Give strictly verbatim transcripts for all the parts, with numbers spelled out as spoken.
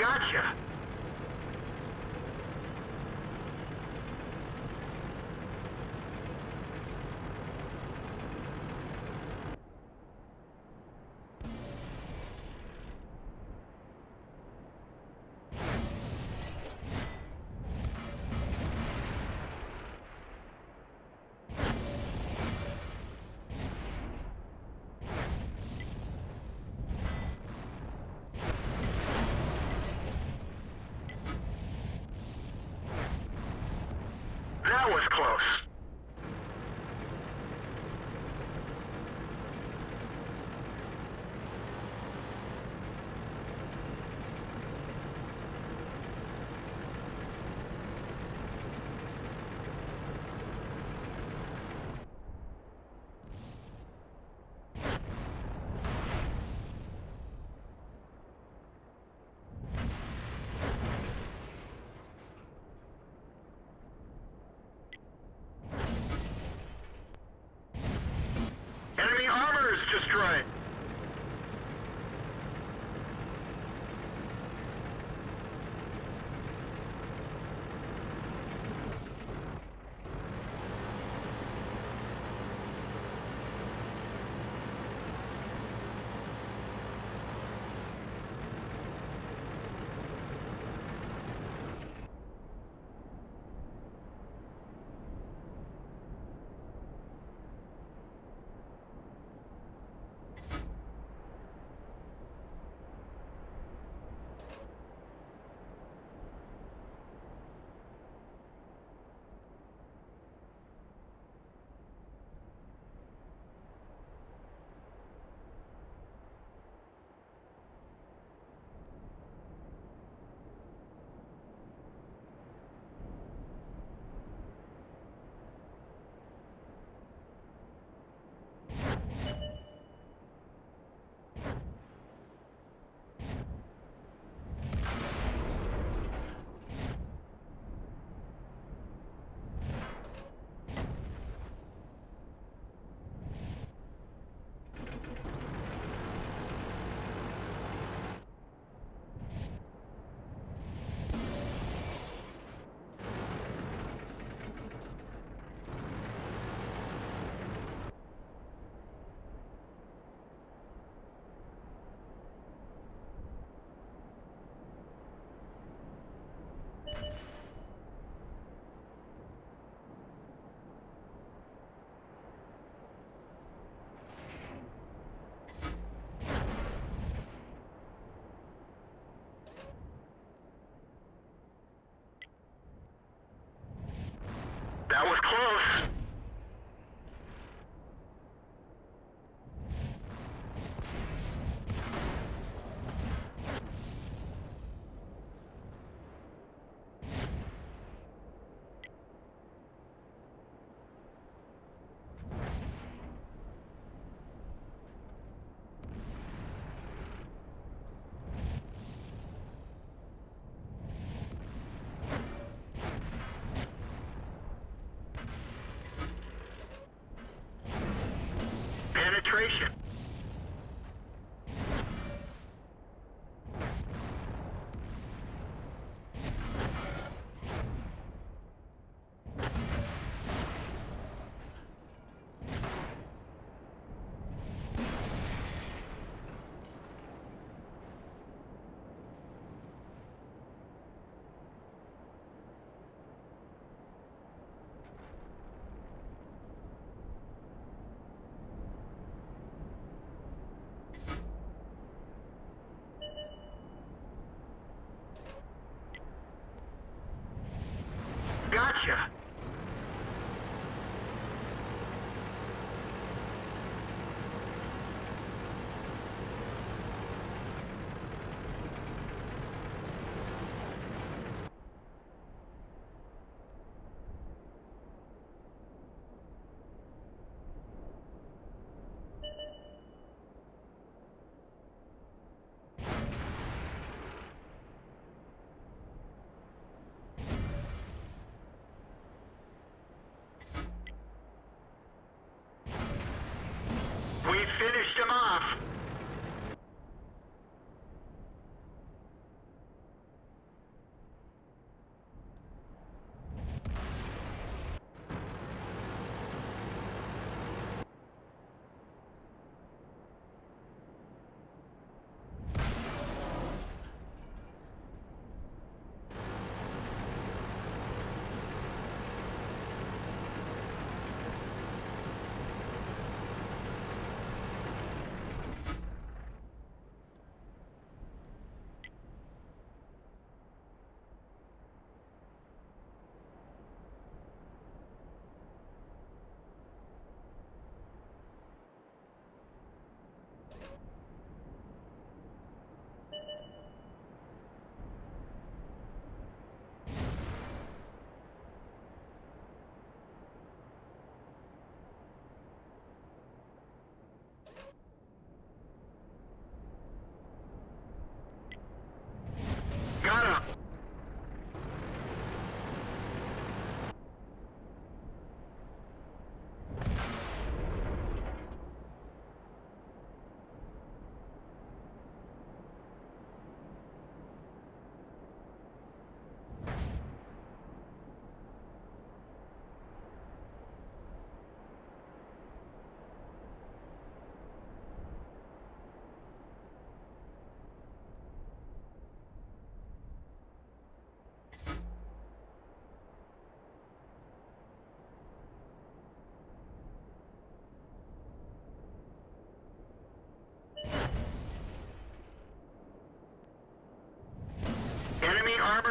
Gotcha. Was close. Destroyed. That was close. Penetration. Gotcha.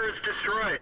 is destroyed.